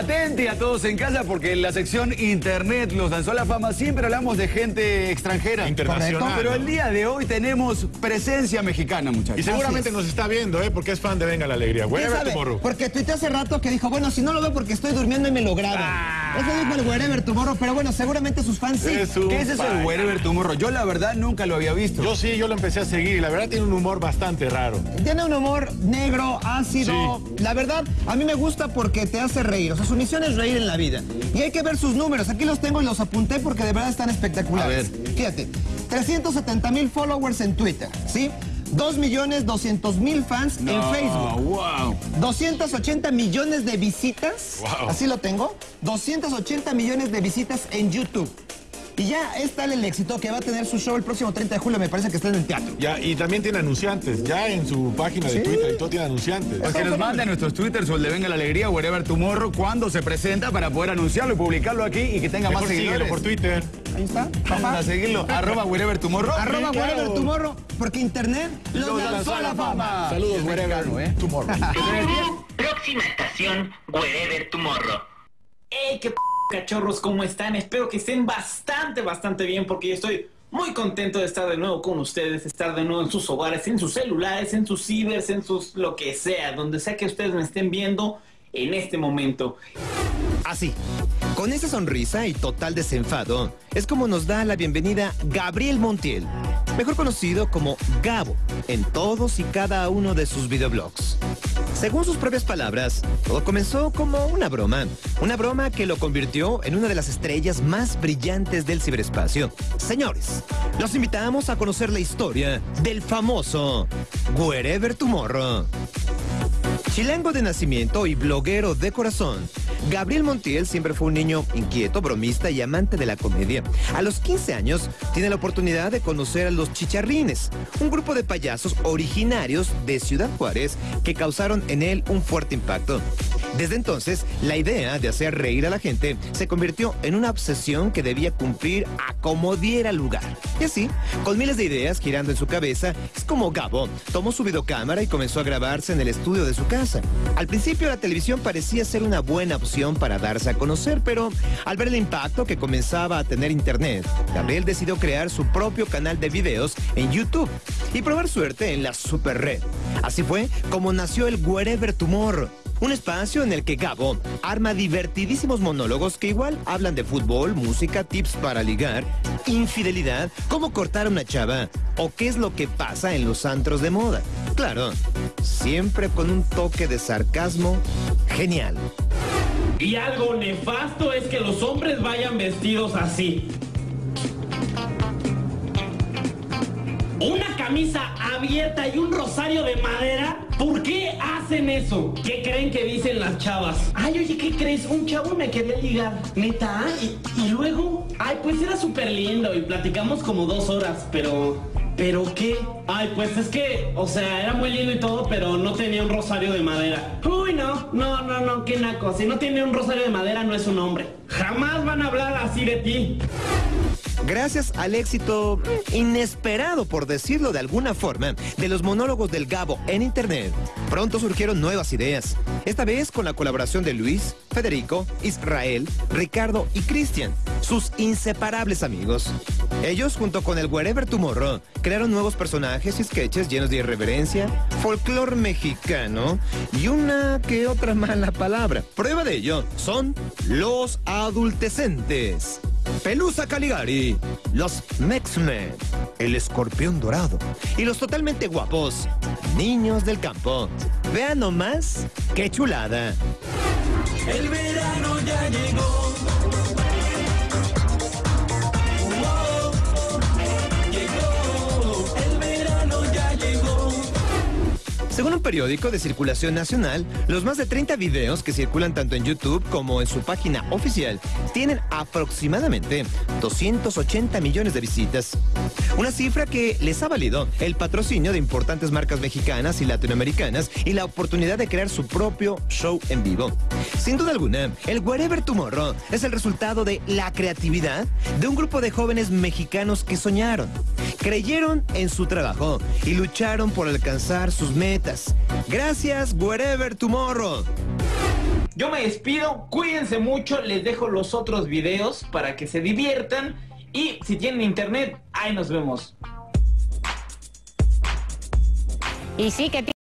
Atenti a todos en casa porque en la sección Internet los lanzó a la fama. Siempre hablamos de gente extranjera. Internacional. Pero el día de hoy tenemos presencia mexicana, muchachos. Y seguramente nos está viendo, porque es fan de Venga la Alegría. Werevertumorro. Porque tuiteó hace rato que dijo, bueno, si no lo veo porque estoy durmiendo y me lo graban. Eso dijo el Werevertumorro, pero bueno, seguramente sus fans sí. ¿Qué es eso del Werevertumorro? Yo la verdad nunca lo había visto. Yo sí, yo lo empecé a seguir y la verdad tiene un humor bastante raro. Tiene un humor negro, ácido. Sí. La verdad, a mí me gusta porque te hace reír. O sea, su misión es reír en la vida. Y hay que ver sus números. Aquí los tengo y los apunté porque de verdad están espectaculares. A ver. Fíjate, 370,000 followers en Twitter, ¿sí? 2,200,000 fans en Facebook. Wow. 280 millones de visitas. Wow. Así lo tengo. 280 millones de visitas en YouTube. Y ya es tal el éxito que va a tener su show el próximo 30 de julio, me parece que está en el teatro. Ya, y también tiene anunciantes, ya en su página de Twitter, y todo tiene anunciantes. Pues que nos manden nuestros Twitters o el de Venga la Alegría, Werevertumorro, cuando se presenta para poder anunciarlo y publicarlo aquí y que tenga mejor más seguidores. Por Twitter. Ahí está, papá. A seguirlo, ¡arroba Werevertumorro! ¡Arroba Werevertumorro! Porque Internet los lanzó a la fama. Saludos, Werevertumorro. Próxima estación, Werevertumorro. ¡Ey, qué p***! Cachorros, ¿cómo están? Espero que estén bastante bien porque yo estoy muy contento de estar de nuevo con ustedes, estar de nuevo en sus hogares, en sus celulares, en sus cibers, en sus lo que sea, donde sea que ustedes me estén viendo en este momento. Así, con esa sonrisa y total desenfado, es como nos da la bienvenida Gabriel Montiel, mejor conocido como Gabo, en todos y cada uno de sus videoblogs. Según sus propias palabras, todo comenzó como una broma que lo convirtió en una de las estrellas más brillantes del ciberespacio. Señores, los invitamos a conocer la historia del famoso Werevertumorro. Chilango de nacimiento y bloguero de corazón, Gabriel Montiel siempre fue un niño inquieto, bromista y amante de la comedia. A los 15 años tiene la oportunidad de conocer a los Chicharrines, un grupo de payasos originarios de Ciudad Juárez que causaron en él un fuerte impacto. Desde entonces, la idea de hacer reír a la gente se convirtió en una obsesión que debía cumplir a como diera lugar. Y así, con miles de ideas girando en su cabeza, es como Gabo tomó su videocámara y comenzó a grabarse en el estudio de su casa. Al principio la televisión parecía ser una buena opción para darse a conocer, pero al ver el impacto que comenzaba a tener Internet, Gabriel decidió crear su propio canal de videos en YouTube y probar suerte en la superred. Así fue como nació el Werevertumorro. Un espacio en el que Gabo arma divertidísimos monólogos que igual hablan de fútbol, música, tips para ligar, infidelidad, cómo cortar a una chava o qué es lo que pasa en los antros de moda. Claro, siempre con un toque de sarcasmo genial. Y algo nefasto es que los hombres vayan vestidos así. Una camisa abierta y un rosario de madera. ¿Por qué hacen eso? ¿Qué creen que dicen las chavas? Ay, oye, ¿qué crees? Un chavo me quería ligar. ¿Neta? ¿Y luego? Ay, pues era súper lindo y platicamos como 2 horas, ¿pero qué? Ay, pues es que, o sea, era muy lindo y todo, pero no tenía un rosario de madera. Uy, no, qué naco. Si no tiene un rosario de madera, no es un hombre. Jamás van a hablar así de ti. Gracias al éxito inesperado, por decirlo de alguna forma, de los monólogos del Gabo en Internet, pronto surgieron nuevas ideas. Esta vez con la colaboración de Luis, Federico, Israel, Ricardo y Cristian, sus inseparables amigos. Ellos, junto con el Werevertumorro, crearon nuevos personajes y sketches llenos de irreverencia, folclor mexicano y una que otra mala palabra. Prueba de ello son los adultecentes. Pelusa Caligari, los Mexmen, el escorpión dorado y los totalmente guapos, niños del campo. Vean nomás qué chulada. El verano ya llegó. Según un periódico de circulación nacional, los más de 30 videos que circulan tanto en YouTube como en su página oficial tienen aproximadamente 280 millones de visitas. Una cifra que les ha valido el patrocinio de importantes marcas mexicanas y latinoamericanas y la oportunidad de crear su propio show en vivo. Sin duda alguna, el Werevertumorro es el resultado de la creatividad de un grupo de jóvenes mexicanos que soñaron, creyeron en su trabajo y lucharon por alcanzar sus metas. Gracias, Werevertumorro. Yo me despido, cuídense mucho, les dejo los otros videos para que se diviertan y si tienen internet, ahí nos vemos. Y sí que